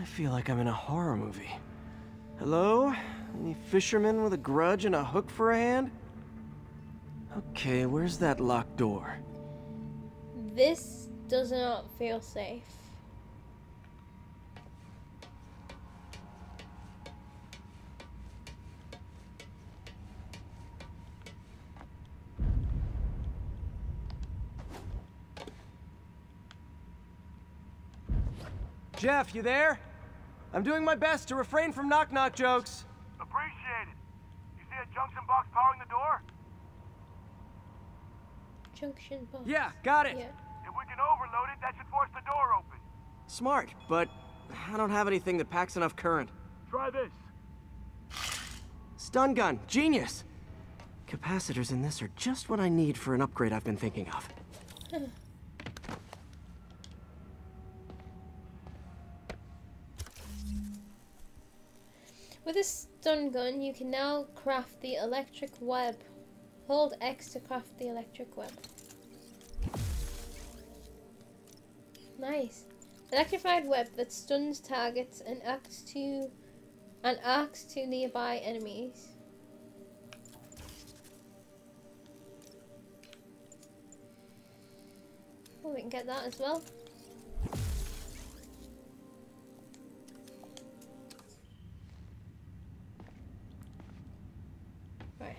I feel like I'm in a horror movie. Hello? Any fisherman with a grudge and a hook for a hand? Okay, where's that locked door? This does not feel safe. Jeff, you there? I'm doing my best to refrain from knock-knock jokes. Appreciate it. You see a junction box powering the door? Junction box. Yeah, got it. Yeah. If we can overload it, that should force the door open. Smart, but I don't have anything that packs enough current. Try this. Stun gun. Genius. Capacitors in this are just what I need for an upgrade I've been thinking of. With a stun gun, you can now craft the electric web. Hold X to craft the electric web. Nice. Electrified web that stuns targets and arcs to nearby enemies. Oh, we can get that as well.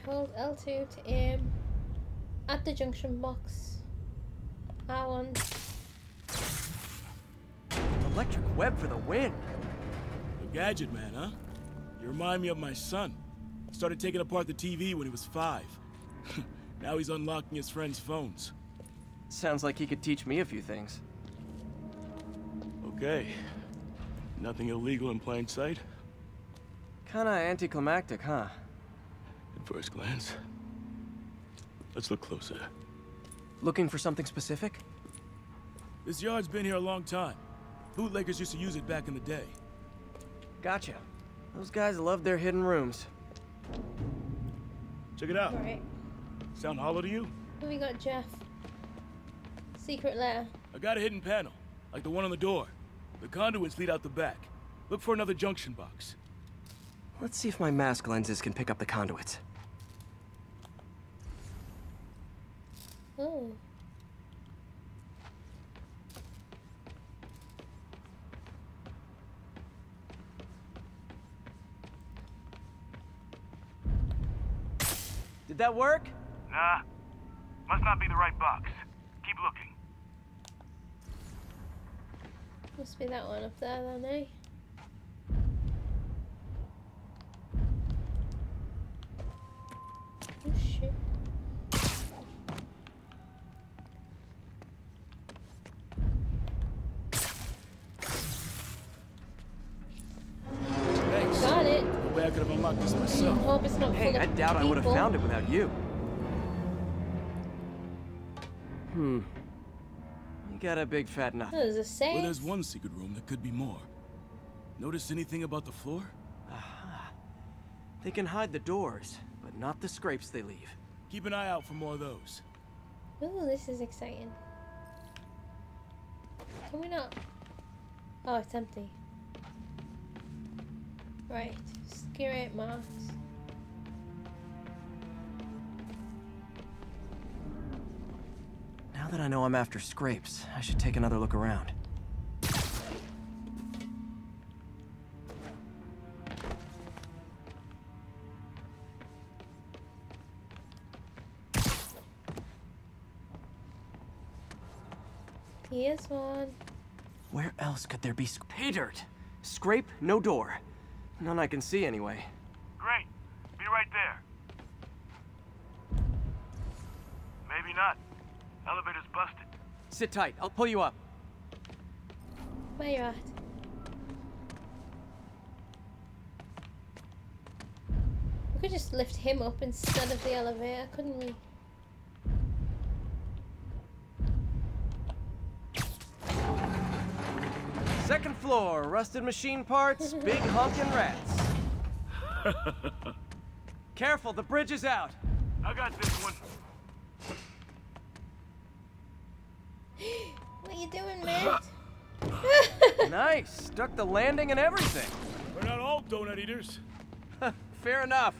Hold L2 to aim at the junction box. R1. Electric web for the win. You're a gadget man, huh? You remind me of my son. Started taking apart the TV when he was 5. Now he's unlocking his friends' phones. Sounds like he could teach me a few things. Okay. Nothing illegal in plain sight? Kinda anticlimactic, huh? First glance. Let's look closer. Looking for something specific? This yard's been here a long time. Bootleggers used to use it back in the day. Gotcha. Those guys love their hidden rooms. Check it out. All right. Sound hollow to you? What we got, Jeff? Secret lair. I got a hidden panel, like the one on the door. The conduits lead out the back. Look for another junction box. Let's see if my mask lenses can pick up the conduits. Oh. Did that work? Nah. Must not be the right box. Keep looking. Must be that one up there then, eh? Oh shit. Got it. I could have unlocked this myself. Hope it's not hey, I doubt I would have found it without you. You got a big fat nut. There's a safe. Well, there's one secret room that could be more. Notice anything about the floor? Aha. They can hide the doors. Not the scrapes they leave. Keep an eye out for more of those. Ooh, this is exciting. Can we not? Oh, it's empty. Right. Scary marks. Now that I know I'm after scrapes, I should take another look around. Here's one. Where else could there be pay dirt? Scrape, no door. None I can see anyway. Great. Be right there. Maybe not. Elevator's busted. Sit tight. I'll pull you up. Where you at? We could just lift him up instead of the elevator, couldn't we? Second floor, rusted machine parts, big honkin' rats. Careful, the bridge is out. I got this one. What are you doing, man? Nice. Stuck the landing and everything. We're not all donut eaters. Fair enough.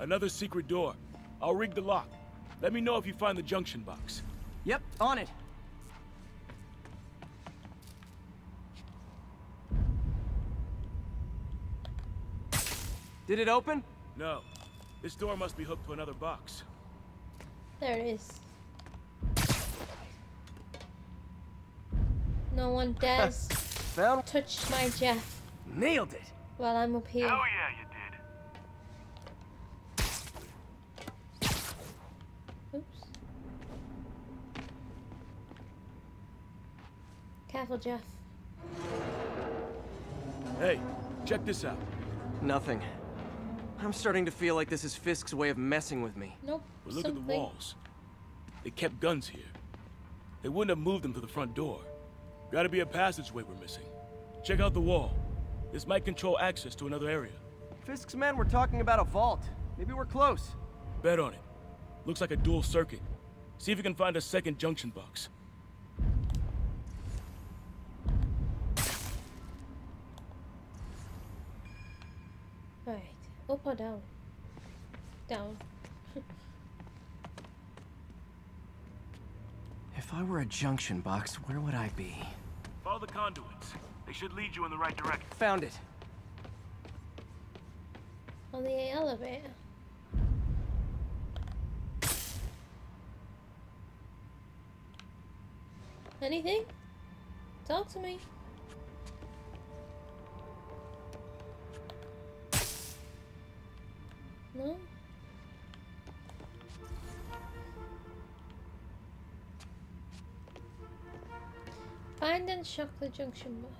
Another secret door. I'll rig the lock. Let me know if you find the junction box. Yep, on it. Did it open? No. This door must be hooked to another box. There it is. No one dares touch my Jeff. Nailed it. While I'm up here. Oh yeah, you did. Careful, Jeff. Hey, check this out. Nothing. I'm starting to feel like this is Fisk's way of messing with me. Nope. But look at the walls. They kept guns here. They wouldn't have moved them to the front door. Gotta be a passageway we're missing. Check out the wall. This might control access to another area. Fisk's men were talking about a vault. Maybe we're close. Bet on it. Looks like a dual circuit. See if you can find a second junction box. Up or down? Down. If I were a junction box, where would I be? Follow the conduits. They should lead you in the right direction. Found it. On the elevator. Anything? Talk to me. No? Find and shock the junction box.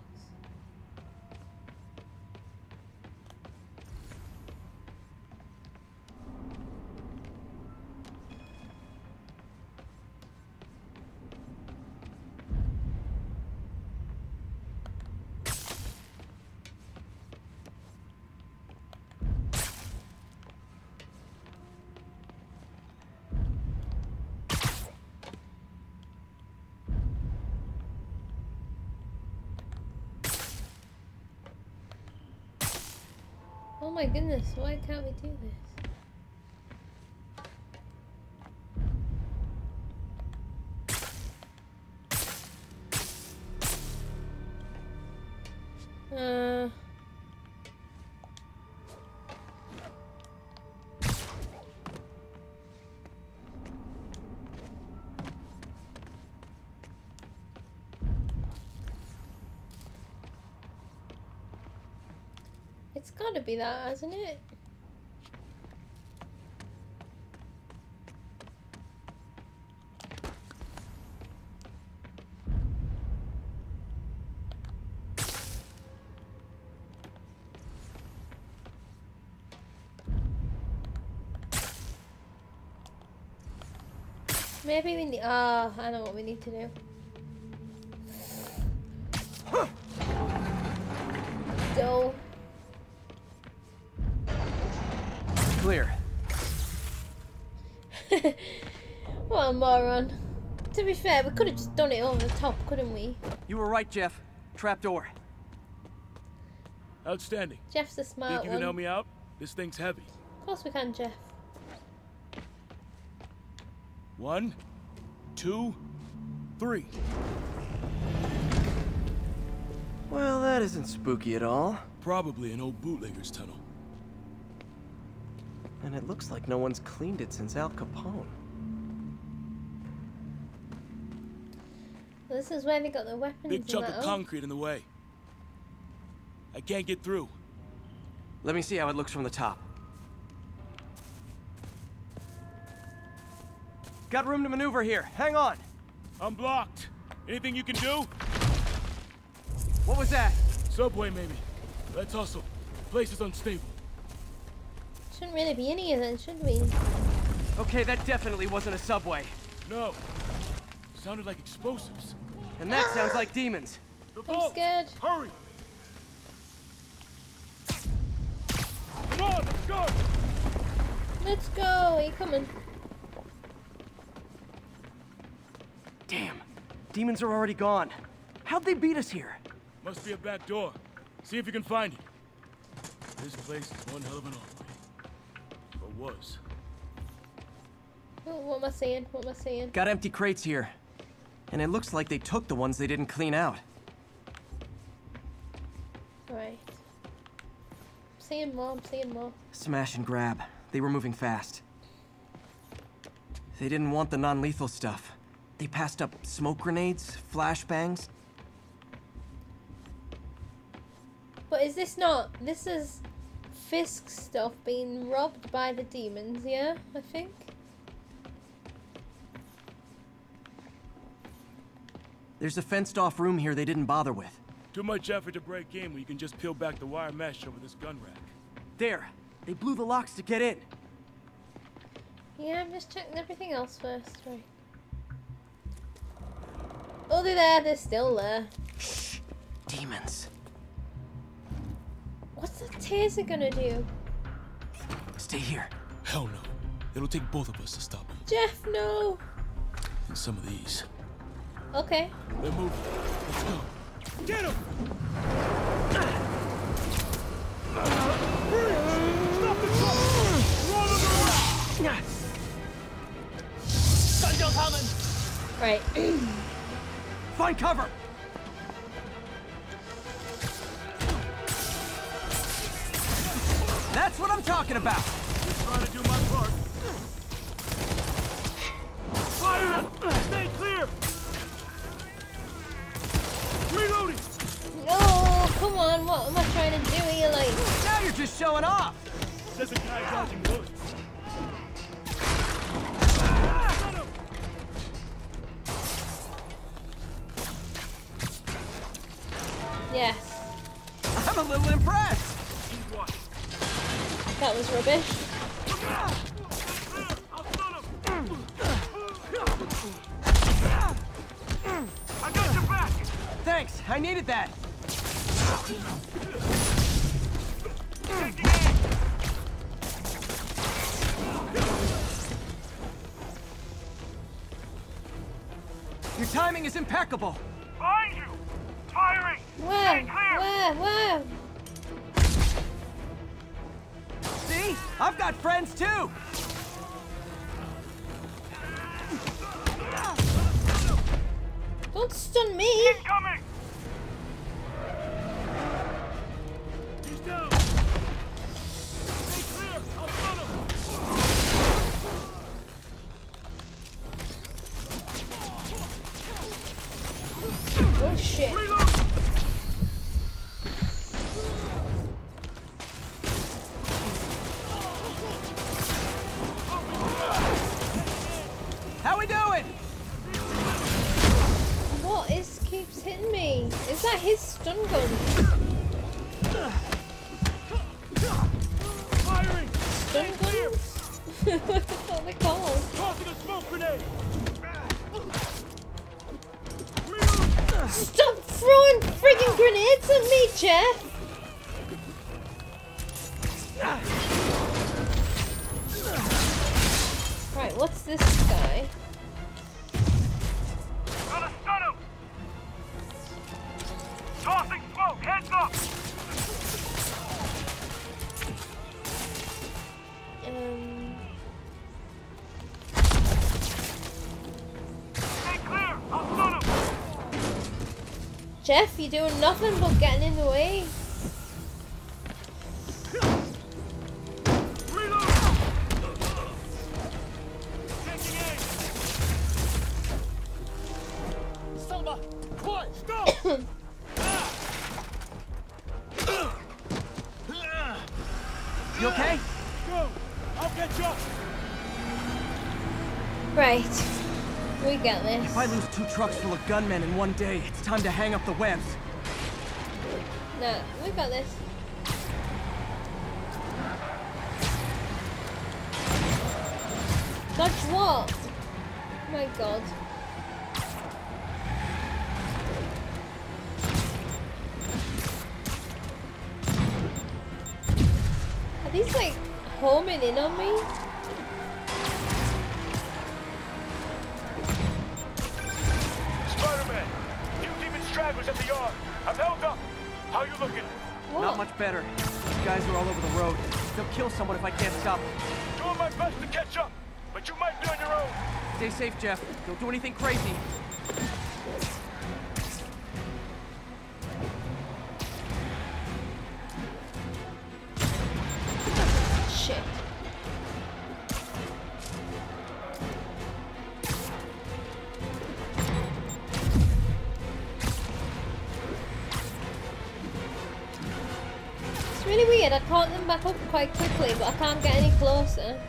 Oh my goodness, why can't we do this? It's gotta be that, hasn't it? Maybe we need... Ah, I know what we need to do. Go. Clear. What a moron. To be fair, we could have just done it over the top, couldn't we? You were right, Jeff. Trapdoor. Outstanding. Jeff's a smart one. Think you can help me out? This thing's heavy. Of course we can, Jeff. 1, 2, 3. Well, that isn't spooky at all. Probably an old bootlegger's tunnel. And it looks like no one's cleaned it since Al Capone. This is where they got the weapons. Big chunk of concrete in the way. I can't get through. Let me see how it looks from the top. Got room to maneuver here. Hang on. I'm blocked. Anything you can do? What was that? Subway, maybe. Let's hustle. The place is unstable. Shouldn't really be any of them, should we? Okay, that definitely wasn't a subway. No. Sounded like explosives. And that sounds like demons. I'm scared. Hurry! Come on, let's go! Let's go. Are you coming? Damn. Demons are already gone. How'd they beat us here? Must be a back door. See if you can find it. This place is one hell of an armory. Or was. Oh, what am I saying? What am I saying? Got empty crates here. And it looks like they took the ones they didn't clean out. Right. I'm seeing more. Smash and grab. They were moving fast. They didn't want the non-lethal stuff. They passed up smoke grenades, flashbangs. But is this not... This is Fisk stuff being robbed by the demons, yeah? I think. There's a fenced-off room here they didn't bother with. Too much effort to break in when you can just peel back the wire mesh over this gun rack. There! They blew the locks to get in! Yeah, I'm just checking everything else first, right? Oh, they're there! They're still there! Shh! Demons! What's the taser gonna do? Stay here! Hell no! It'll take both of us to stop them. Jeff, no! And some of these. Okay. They're moving. Let's go! Get him! Stop the truck! Roll him around! Gunjo coming! Right. Find cover! That's what I'm talking about! Just trying to do my part. Fire! Stay clear! Reloading! Oh, come on, what am I trying to do here, like? Now you're just showing off! There's a guy dodging bullets. Yes. I'm a little impressed! That was rubbish. I got your back! Thanks, I needed that. Your timing is impeccable. Behind you, firing. Where? See, I've got friends too. Don't stun me! Incoming! He's down! Stay clear! I'll stun him! Oh shit! Reload! How we doing? Keeps hitting me. Is that his stun gun? Firing. Stun guns? What are they called? Tossing a smoke grenade. Stop throwing friggin' grenades at me, Jeff. Right, what's this guy? Gotta stun him. Tossing smoke! Heads up! Stay clear! I'll stun him! Jeff, you're doing nothing but getting in the way. If I lose 2 trucks full of gunmen in one day, it's time to hang up the webs. No, we got this. Dodge what? Oh my god. Are these like homing in on me? guys at the yard. I've held up. How you looking? Whoa. Not much better. These guys are all over the road. They'll kill someone if I can't stop them. Doing my best to catch up, but you might be on your own. Stay safe, Jeff. Don't do anything crazy. I caught them back up quite quickly, but I can't get any closer.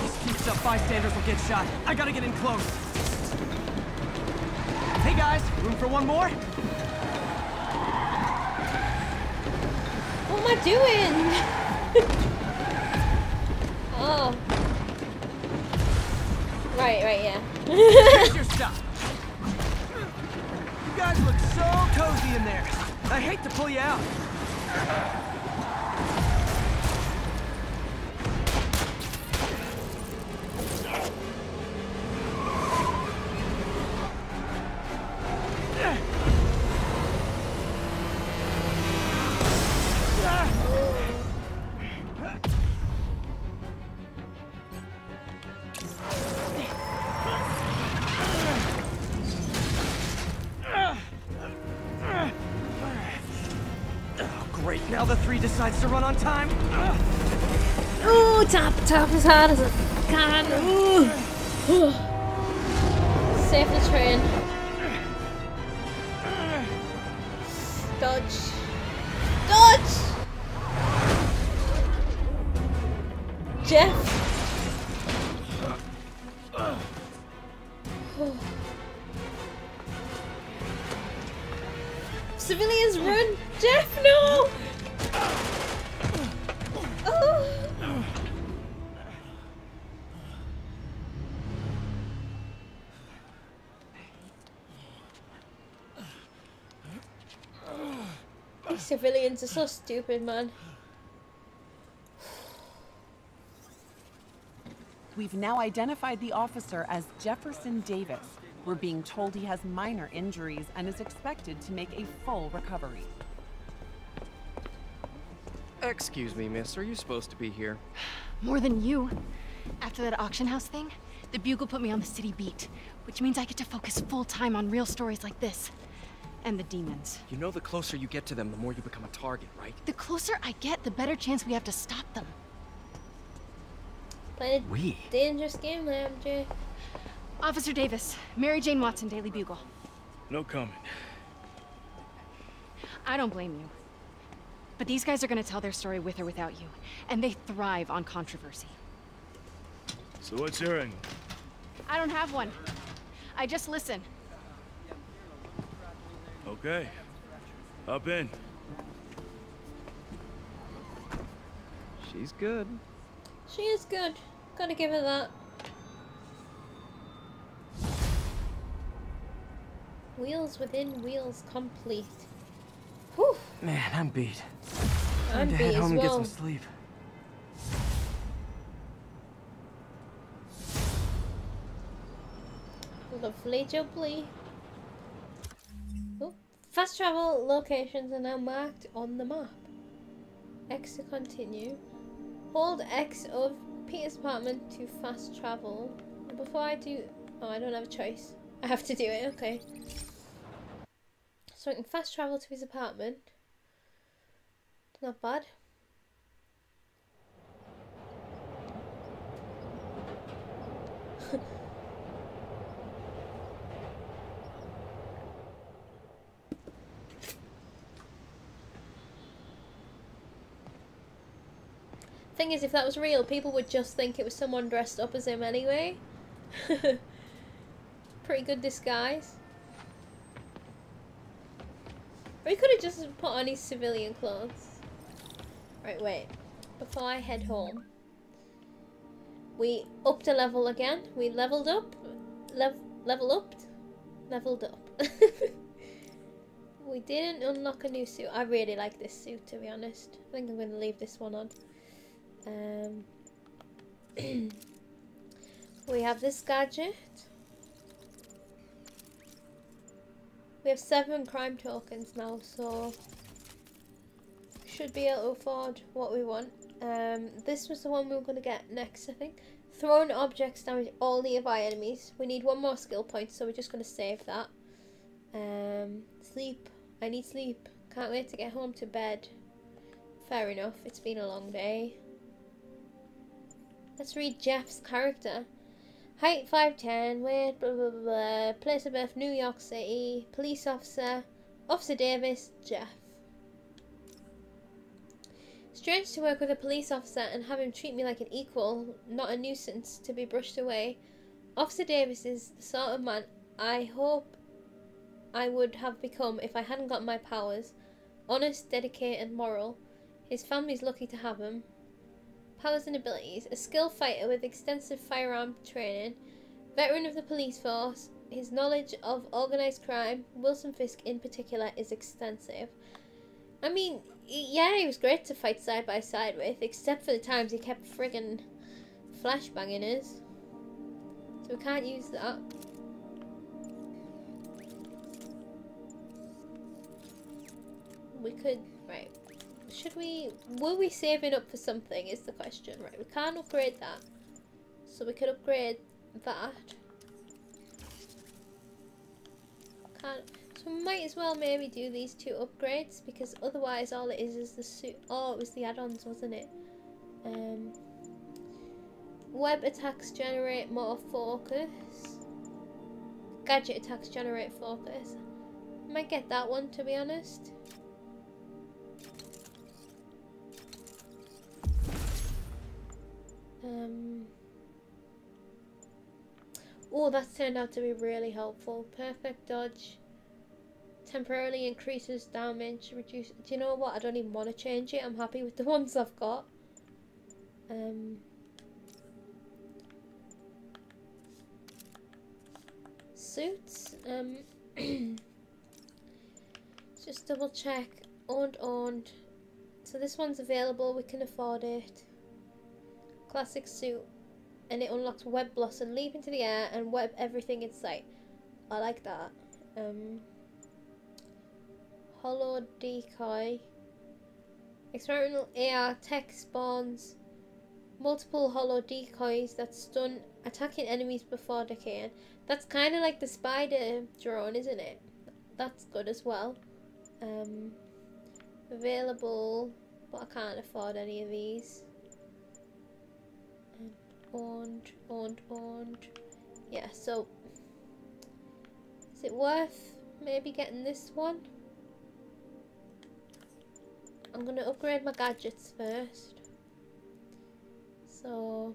This keeps up, bystanders will get shot. I gotta get in close. Hey guys, room for one more? What am I doing? Oh. Right, yeah. Here's your stuff. You guys look so cozy in there. I hate to pull you out. Decides to run on time. Ooh, tap as hard as it can. Ooh. Save the train. Dodge. Jeff. Civilians run. Jeff, no. Civilians are so stupid, man. We've now identified the officer as Jefferson Davis. We're being told he has minor injuries and is expected to make a full recovery. Excuse me, miss. Are you supposed to be here? More than you. After that auction house thing, the Bugle put me on the city beat, which means I get to focus full time on real stories like this. And the demons. You know, the closer you get to them, the more you become a target, right? The closer I get, the better chance we have to stop them. But we? Dangerous game, MJ. Officer Davis, Mary Jane Watson, Daily Bugle. No comment. I don't blame you. But these guys are going to tell their story with or without you. And they thrive on controversy. So what's your angle? I don't have one. I just listen. Okay, up in. She's good. She is good. Gotta give her that. Wheels within wheels complete. Whew. Man, I'm beat. I'm beat as well. Home and get some sleep. Lovely jubbly. Fast travel locations are now marked on the map. X to continue. Hold X of Peter's apartment to fast travel. And before I do... Oh, I don't have a choice. I have to do it, okay. So I can fast travel to his apartment. Not bad. Thing is, if that was real, people would just think it was someone dressed up as him anyway. Pretty good disguise. Or he could have just put on his civilian clothes. Right, wait. Before I head home, we upped a level again. We leveled up. Leveled up. We didn't unlock a new suit. I really like this suit, to be honest. I think I'm going to leave this one on. We have this gadget. have 7 crime tokens now, so should be able to afford what we want. This was the one we were going to get next, I think. Thrown objects damage all nearby enemies. We need 1 more skill point, so we're just going to save that. Sleep. I need sleep. Can't wait to get home to bed. Fair enough, it's been a long day. Let's read Jeff's character. Height 5'10", weight blah blah blah, place of birth New York City, police officer, Officer Davis, Jeff. Strange to work with a police officer and have him treat me like an equal, not a nuisance to be brushed away. Officer Davis is the sort of man I hope I would have become if I hadn't got my powers. Honest, dedicated, moral. His family's lucky to have him. Powers and abilities. A skilled fighter with extensive firearm training. Veteran of the police force. His knowledge of organised crime, Wilson Fisk in particular, is extensive. I mean, yeah, he was great to fight side by side with, except for the times he kept friggin' flashbanging us. So we can't use that. We could, right, should we, were we saving up for something is the question, right? We can't upgrade that, so we could upgrade that. Can't, so we might as well maybe do these 2 upgrades, because otherwise all it is the suit. Oh, it was the add-ons, wasn't it? Web attacks generate more focus, gadget attacks generate focus. Might get that one, to be honest. Oh, that's turned out to be really helpful. Perfect dodge temporarily increases damage, reduce. Do you know what, I don't even want to change it. I'm happy with the ones I've got. Suits. Just double check. Owned. So this one's available, we can afford it. Classic suit, and it unlocks web blossom, leap into the air and web everything in sight. I like that. Hollow decoy, experimental AR tech spawns multiple hollow decoys that stun attacking enemies before decaying. That's kind of like the spider drone, isn't it? That's good as well. Available, but I can't afford any of these. Owned. Yeah, so is it worth maybe getting this one? I'm gonna upgrade my gadgets first. So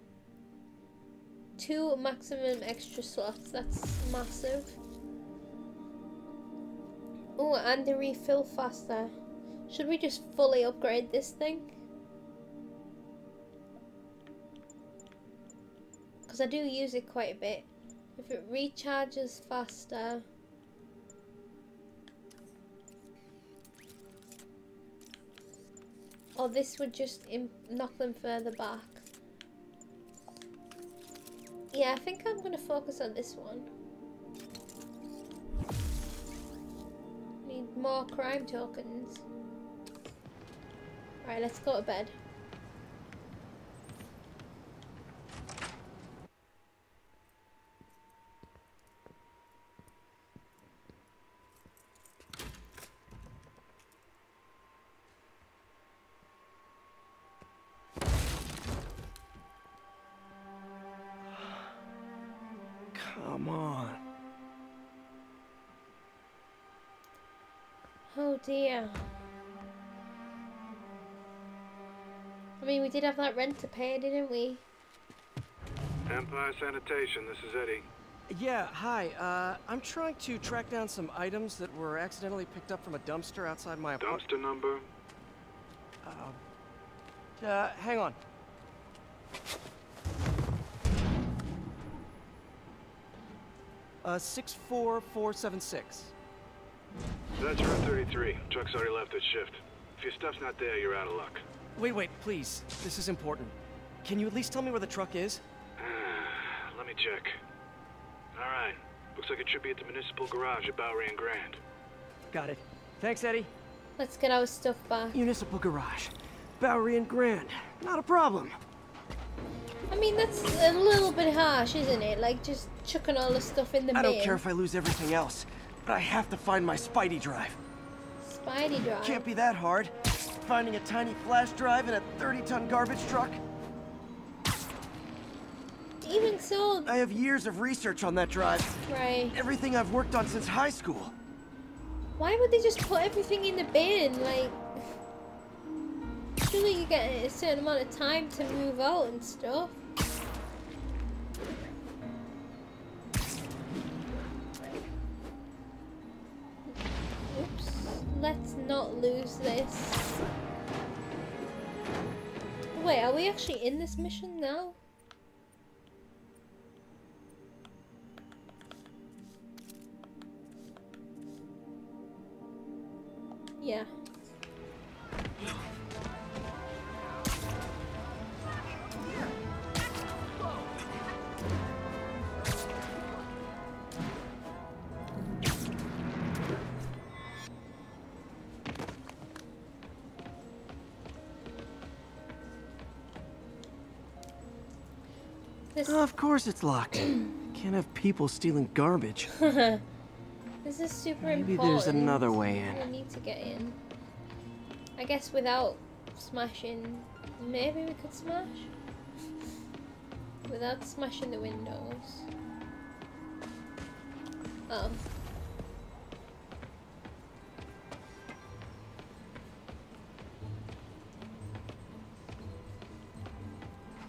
2 maximum extra slots, that's massive. Oh, and they refill faster. Should we just fully upgrade this thing? I do use it quite a bit. If it recharges faster, or this would just knock them further back. Yeah, I think I'm gonna focus on this one. Need more crime tokens. Right, let's go to bed. Dear. I mean, we did have that rent to pay, didn't we? Empire Sanitation, this is Eddie. Yeah, hi. I'm trying to track down some items that were accidentally picked up from a dumpster outside my apartment. Dumpster number? Hang on. $64476. That's Route 33. Truck's already left at shift. If your stuff's not there, you're out of luck. Wait, please. This is important. Can you at least tell me where the truck is? Let me check. Alright. Looks like it should be at the Municipal Garage at Bowery and Grand. Got it. Thanks, Eddie. Let's get our stuff back. Municipal Garage. Bowery and Grand. Not a problem. I mean, that's a little bit harsh, isn't it? Like, just chucking all the stuff in the bin. I don't care if I lose everything else, but I have to find my Spidey drive. Spidey drive? Can't be that hard. Finding a tiny flash drive in a 30-ton garbage truck. Even so... I have years of research on that drive. Right. Everything I've worked on since high school. Why would they just put everything in the bin? Like... Surely you get a certain amount of time to move out and stuff. Oops. Let's not lose this. Wait, are we actually in this mission now? Yeah. This... Oh, of course it's locked. Can't have people stealing garbage. This is super important. Maybe there's another way in. We need to get in. I guess without smashing... Maybe we could smash? Without smashing the windows. Oh.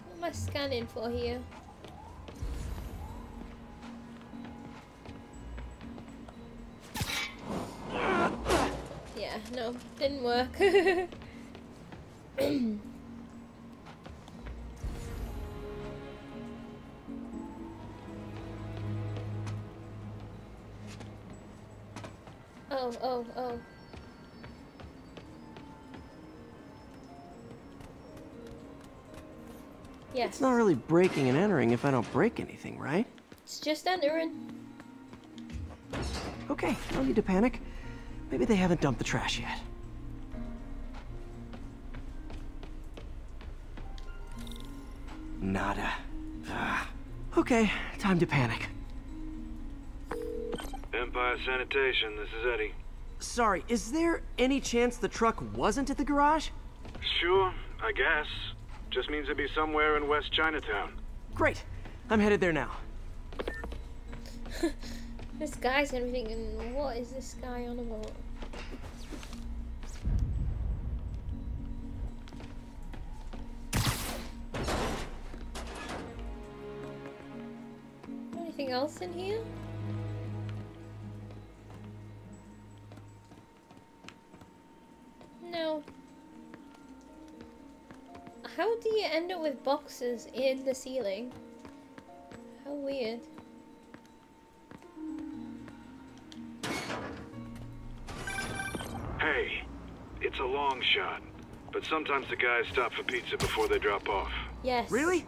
What am I scanning for here? No, didn't work. Oh. Yes. It's not really breaking and entering if I don't break anything, right? It's just entering. Okay, no need to panic. Maybe they haven't dumped the trash yet. Nada. Okay, time to panic. Empire Sanitation, this is Eddie. Sorry, is there any chance the truck wasn't at the garage? Sure, I guess. Just means it'd be somewhere in West Chinatown. Great. I'm headed there now. This guy's gonna be thinking, what is this guy on about? Anything else in here? No. How do you end up with boxes in the ceiling? How weird. Hey, it's a long shot, but sometimes the guys stop for pizza before they drop off. Yes. Really?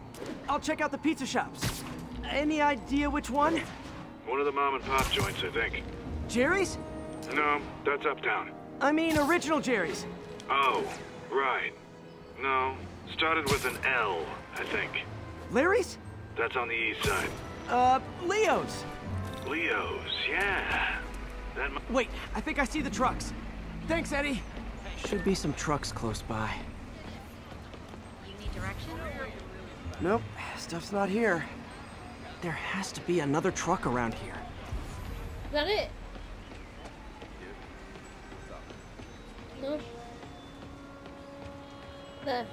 I'll check out the pizza shops. Any idea which one? One of the mom and pop joints, I think. Jerry's? No, that's uptown. I mean original Jerry's. Oh, right. No, started with an L, I think. Larry's? That's on the east side. Leo's. Leo's, yeah. Wait, I think I see the trucks. Thanks, Eddie. Should be some trucks close by. You need direction? Nope, stuff's not here. There has to be another truck around here. Is that it? No. There.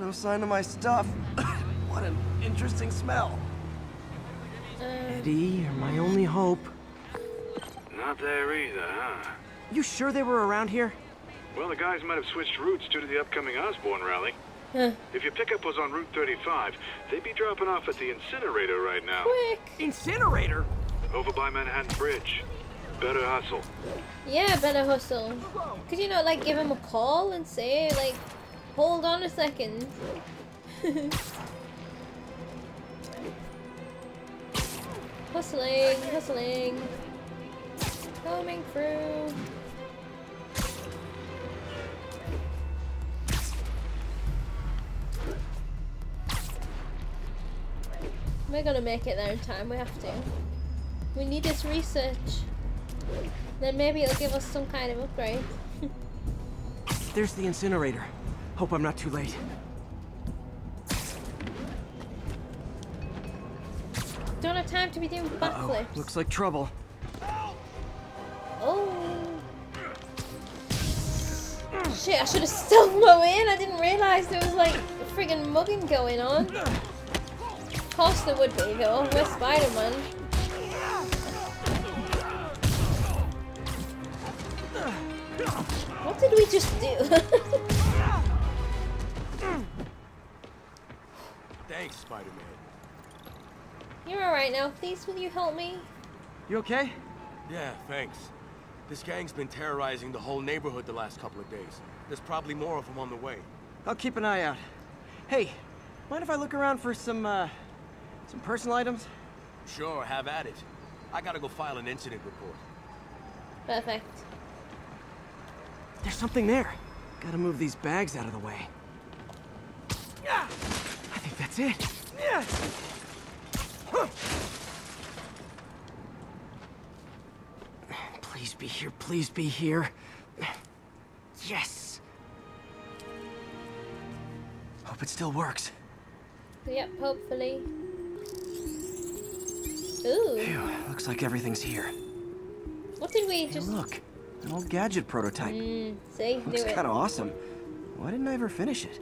No sign of my stuff. What an interesting smell. Eddie, you're my only hope. Not there either, huh? You sure they were around here? Well, the guys might have switched routes due to the upcoming Osborne rally. Huh. If your pickup was on Route 35, they'd be dropping off at the incinerator right now. Quick! Incinerator? Over by Manhattan Bridge. Better hustle. Yeah, better hustle. Could you not, like, give him a call and say, like, hold on a second? Hustling, hustling. Coming through. We're gonna make it there in time, we have to. We need this research. Then maybe it'll give us some kind of upgrade. There's the incinerator. Hope I'm not too late. Don't have time to be doing backflips. Looks like trouble. Oh. Shit, I should have still go in. I didn't realize there was like a friggin' mugging going on. Of course there would be though. We're Spider-Man. What did we just do? Thanks, Spider-Man. You're alright now. Please, will you help me? You okay? Yeah, thanks. This gang's been terrorizing the whole neighborhood the last couple of days. There's probably more of them on the way. I'll keep an eye out. Hey, mind if I look around for some personal items? Sure, have at it. I gotta go file an incident report. Perfect. There's something there. Gotta move these bags out of the way. I think that's it. Please be here. Please be here. Yes. Hope it still works. Yep, hopefully. Ooh. Phew, looks like everything's here. What did we just... Hey, look. An old gadget prototype. See? Looks kind of awesome. Why didn't I ever finish it?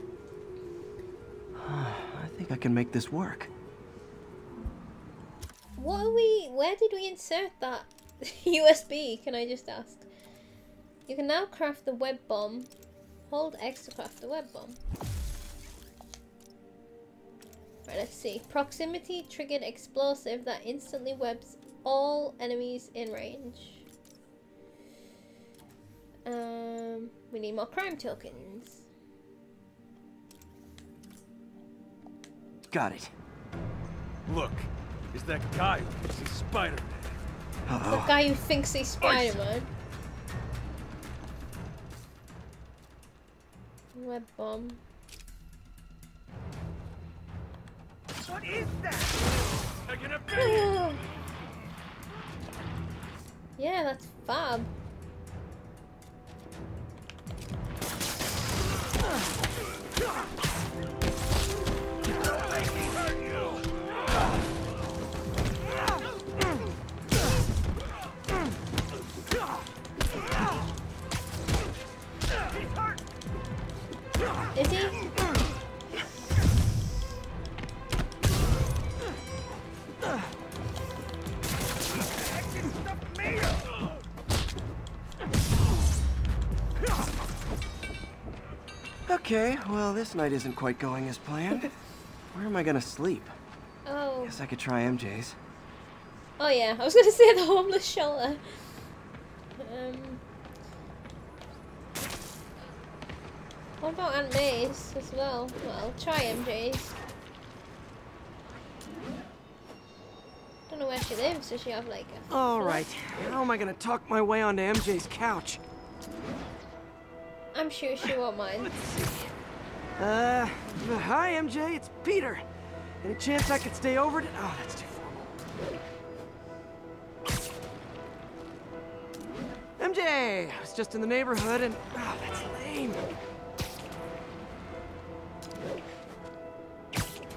I think I can make this work. What are we... Where did we insert that? USB, can I just ask? You can now craft the web bomb. Hold X to craft the web bomb. Right, let's see. Proximity triggered explosive that instantly webs all enemies in range. We need more crime tokens. Got it. Look, is that guy who thinks he's Spider-Man? Uh-oh. The guy who thinks he's Spider-Man. Web bomb. What is that? Yeah, that's fab. Is he? Okay, well, this night isn't quite going as planned. Where am I gonna sleep? Oh. Guess I could try MJ's. Oh yeah, I was gonna say the homeless shelter. What about Aunt May's as well? Well, try MJ's. Don't know where she lives, does she have like a... Alright, how am I gonna talk my way onto MJ's couch? I'm sure she won't mind. Let's see. Hi MJ, it's Peter. Any chance I could stay over to... Oh, that's too formal. MJ, I was just in the neighborhood and... Oh, that's lame.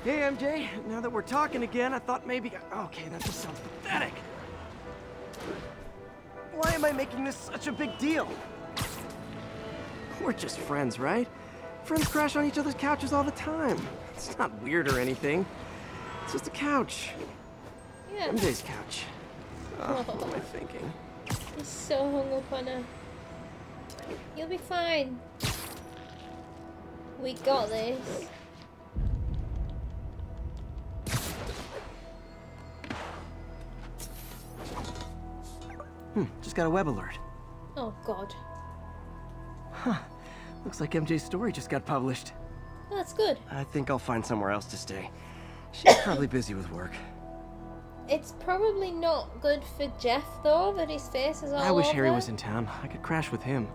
Hey MJ, now that we're talking again, I thought maybe... Okay, that just sounds pathetic. Why am I making this such a big deal? We're just friends, right? Friends crash on each other's couches all the time. It's not weird or anything. It's just a couch. Yeah. MJ's couch. Oh, what am I thinking? He's so hung up on her. You'll be fine. We got this. Just got a web alert. Oh, God. Huh. Looks like MJ's story just got published. Oh, that's good. I think I'll find somewhere else to stay. She's probably busy with work. It's probably not good for Jeff, though, that his face is all over. I wish Harry was in town. I could crash with him.